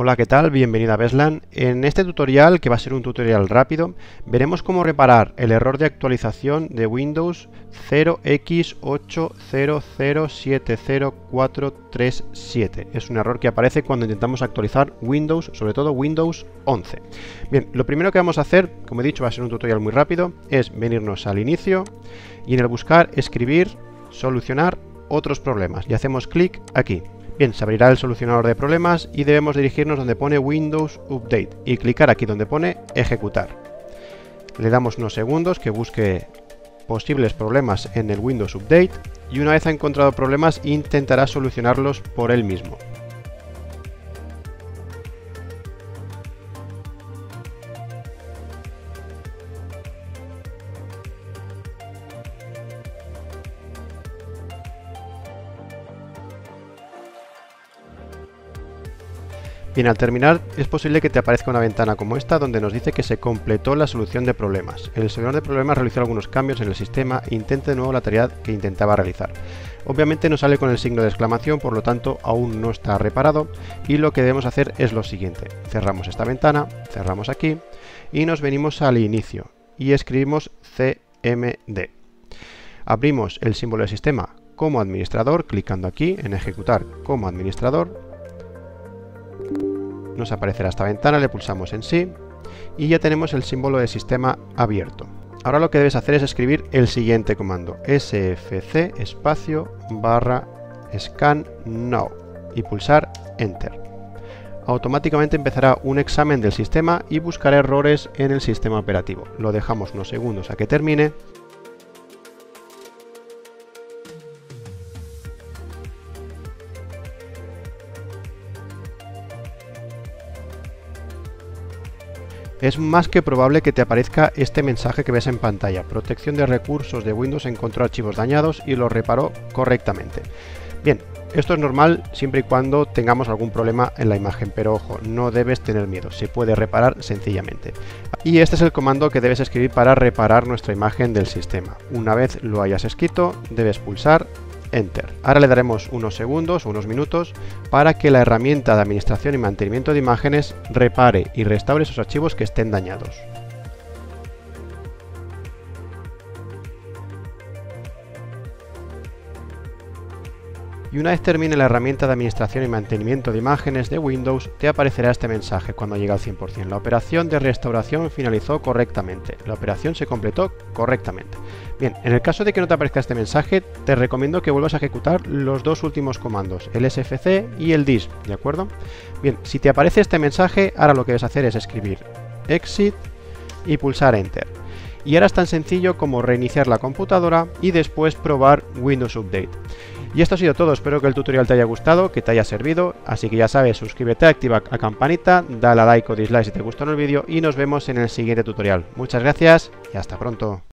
Hola, ¿qué tal? Bienvenido a Bestlaan. En este tutorial, que va a ser un tutorial rápido, veremos cómo reparar el error de actualización de Windows 0x80070437. Es un error que aparece cuando intentamos actualizar Windows, sobre todo Windows 11. Bien, lo primero que vamos a hacer, como he dicho, va a ser un tutorial muy rápido, es venirnos al inicio y en el buscar, escribir, solucionar otros problemas. Y hacemos clic aquí. Bien, se abrirá el solucionador de problemas y debemos dirigirnos donde pone Windows Update y clicar aquí donde pone Ejecutar. Le damos unos segundos que busque posibles problemas en el Windows Update y una vez ha encontrado problemas intentará solucionarlos por él mismo. Bien, al terminar es posible que te aparezca una ventana como esta donde nos dice que se completó la solución de problemas. El solucionador de problemas realizó algunos cambios en el sistema e intenta de nuevo la tarea que intentaba realizar. Obviamente no sale con el signo de exclamación, por lo tanto aún no está reparado y lo que debemos hacer es lo siguiente. Cerramos esta ventana, cerramos aquí y nos venimos al inicio y escribimos CMD. Abrimos el símbolo del sistema como administrador clicando aquí en ejecutar como administrador. Nos aparecerá esta ventana, le pulsamos en sí y ya tenemos el símbolo de sistema abierto. Ahora lo que debes hacer es escribir el siguiente comando, SFC espacio barra scan now y pulsar enter. Automáticamente empezará un examen del sistema y buscará errores en el sistema operativo. Lo dejamos unos segundos a que termine. Es más que probable que te aparezca este mensaje que ves en pantalla. Protección de recursos de Windows encontró archivos dañados y los reparó correctamente. Bien, esto es normal siempre y cuando tengamos algún problema en la imagen, pero ojo, no debes tener miedo, se puede reparar sencillamente. Y este es el comando que debes escribir para reparar nuestra imagen del sistema. Una vez lo hayas escrito, debes pulsar Enter. Ahora le daremos unos segundos o unos minutos para que la herramienta de administración y mantenimiento de imágenes repare y restaure esos archivos que estén dañados. Y una vez termine la herramienta de administración y mantenimiento de imágenes de Windows, te aparecerá este mensaje cuando llegue al 100%. La operación de restauración finalizó correctamente. La operación se completó correctamente. Bien, en el caso de que no te aparezca este mensaje, te recomiendo que vuelvas a ejecutar los dos últimos comandos, el SFC y el DISM, ¿de acuerdo? Bien, si te aparece este mensaje, ahora lo que debes hacer es escribir exit y pulsar enter. Y ahora es tan sencillo como reiniciar la computadora y después probar Windows Update. Y esto ha sido todo, espero que el tutorial te haya gustado, que te haya servido, así que ya sabes, suscríbete, activa la campanita, dale a like o dislike si te gustó el vídeo y nos vemos en el siguiente tutorial. Muchas gracias y hasta pronto.